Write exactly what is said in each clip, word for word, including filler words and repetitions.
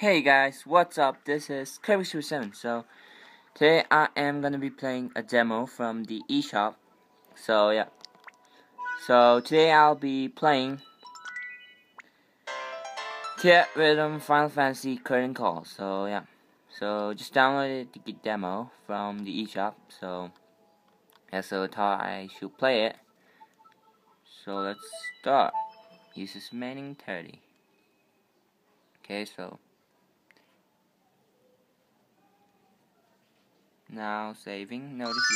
Hey guys, what's up? This is Kerbecs two forty-seven. So today I am gonna be playing a demo from the eShop. So yeah. So today I'll be playing Theatrhythm Final Fantasy Curtain Call. So yeah. So just downloaded the demo from the eShop. So yeah, so I thought I should play it. So let's start. Uses remaining thirty. Okay, so now saving. Notice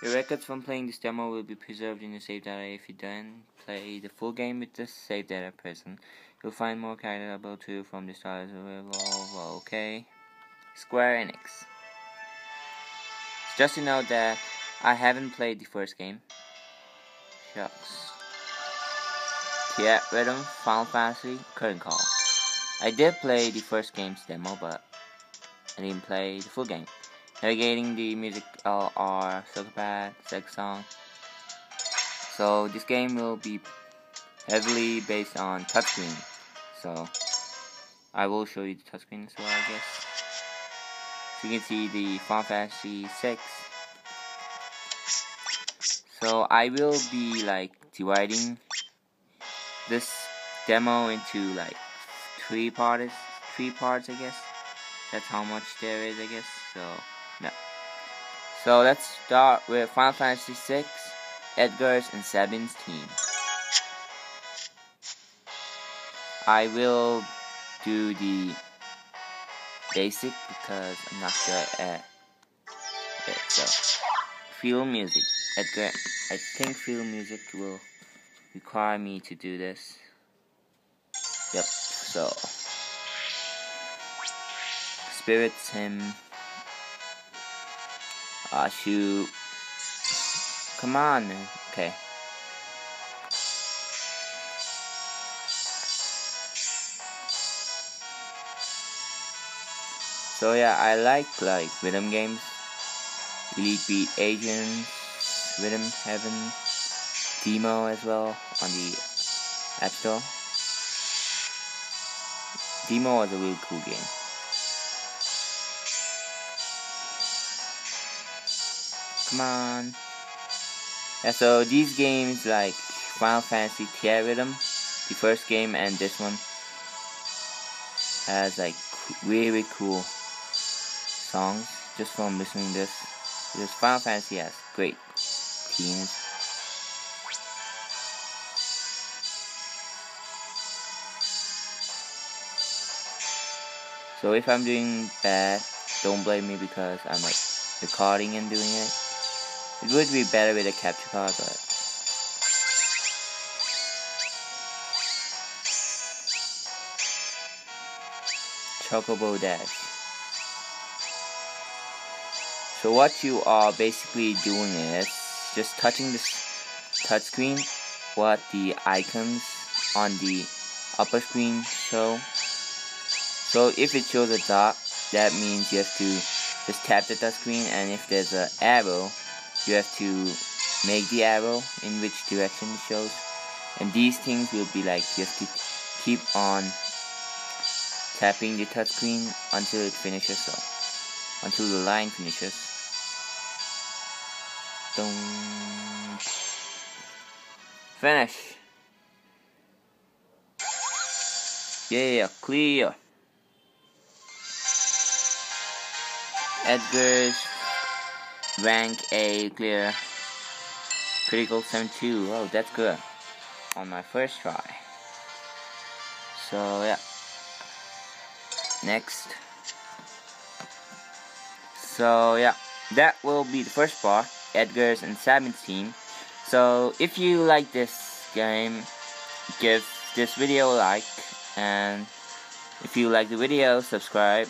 your records from playing this demo will be preserved in your save data. If you don't play the full game with the save data present, you'll find more characters available to you from the start of the level. Okay, Square Enix. Just to note that I haven't played the first game. Shucks. Theatrhythm Final Fantasy Curtain Call. I did play the first game's demo, but I didn't play the full game. Navigating the music L R circle pad, sex song. So this game will be heavily based on touchscreen. So I will show you the touchscreen as well, I guess. So you can see the Final Fantasy six. So I will be like dividing this demo into like three parts, three parts, I guess. That's how much there is, I guess. So. No. So let's start with Final Fantasy six, Edgar's and Sabin's team. I will do the basic because I'm not sure at it. So feel music. Edgar, I think feel music will require me to do this. Yep. So spirits him. Ah, uh, shoot. Come on, man. Okay. So yeah, I like, like, rhythm games. Elite Beat Agents, Rhythm Heaven, Demo as well, on the App Store. Demo is a really cool game. Come on. Yeah, so these games like Final Fantasy Theatrhythm, the first game, and this one has like really cool songs just from listening to this. Because Final Fantasy has great themes. So if I'm doing bad, don't blame me because I'm like recording and doing it. It would be better with a capture card, but Chocobo Dash. So what you are basically doing is just touching this touchscreen, what the icons on the upper screen show. So if it shows a dot, that means you have to just tap the touchscreen, and if there's an arrow, you have to make the arrow in which direction it shows, and these things will be like you have to keep on tapping the touchscreen until it finishes, so until the line finishes. Don't finish. Yeah, clear. Edgar's rank A clear, critical seventy-two. Oh, that's good on my first try. So yeah, next. So yeah, that will be the first part, Edgar's and Sabin's team. So if you like this game, give this video a like, and if you like the video, subscribe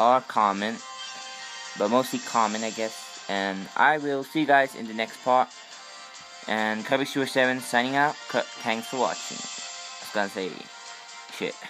or comment, but mostly comment, I guess. And I will see you guys in the next part. And Kerbecs two forty-seven signing out. Thanks for watching. I was gonna say shit.